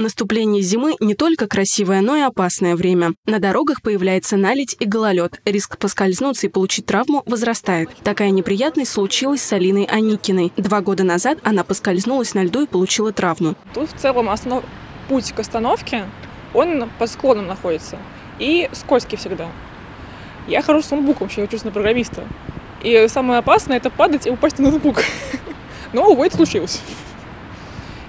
наступление зимы не только красивое, но и опасное время. На дорогах появляется наледь и гололед. Риск поскользнуться и получить травму возрастает. Такая неприятность случилась с Алиной Аникиной. 2 года назад она поскользнулась на льду и получила травму. Тут в целом путь к остановке, он по склонам находится. И скользкий всегда. Я хожу с ноутбуком, вообще учусь на программиста. И самое опасное – это падать и упасть на ноутбук. Но, увы, это случилось.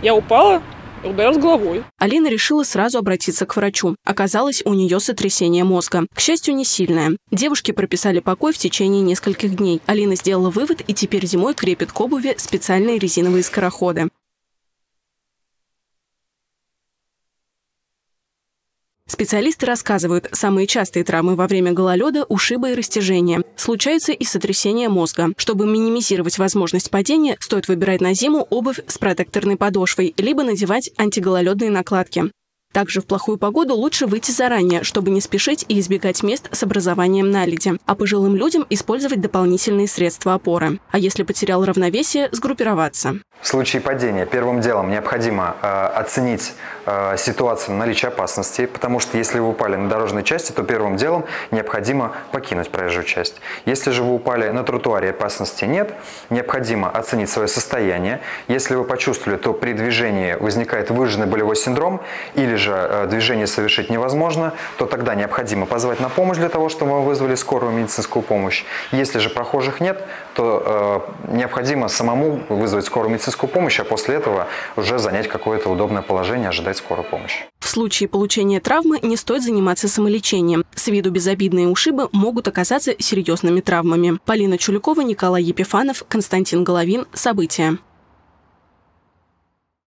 Я упала и ударилась головой. Алина решила сразу обратиться к врачу. Оказалось, у нее сотрясение мозга. К счастью, не сильное. Девушке прописали покой в течение нескольких дней. Алина сделала вывод и теперь зимой крепит к обуви специальные резиновые скороходы. Специалисты рассказывают, самые частые травмы во время гололеда – ушибы и растяжения. Случается и сотрясение мозга. Чтобы минимизировать возможность падения, стоит выбирать на зиму обувь с протекторной подошвой, либо надевать антигололедные накладки. Также в плохую погоду лучше выйти заранее, чтобы не спешить и избегать мест с образованием наледи. А пожилым людям использовать дополнительные средства опоры. А если потерял равновесие – сгруппироваться. В случае падения первым делом необходимо оценить ситуацию на наличие опасности, потому что если вы упали на дорожной части, то первым делом необходимо покинуть проезжую часть. Если же вы упали на тротуаре, опасности нет, необходимо оценить свое состояние. Если вы почувствовали, то при движении возникает выраженный болевой синдром, или же движение совершить невозможно, то тогда необходимо позвать на помощь для того, чтобы вы вызвали скорую медицинскую помощь. Если же прохожих нет, то необходимо самому вызвать скорую медицинскую помощь, а после этого уже занять какое-то удобное положение, ожидать скорой помощи. В случае получения травмы не стоит заниматься самолечением. С виду безобидные ушибы могут оказаться серьезными травмами. Полина Чулюкова, Николай Епифанов, Константин Головин. События.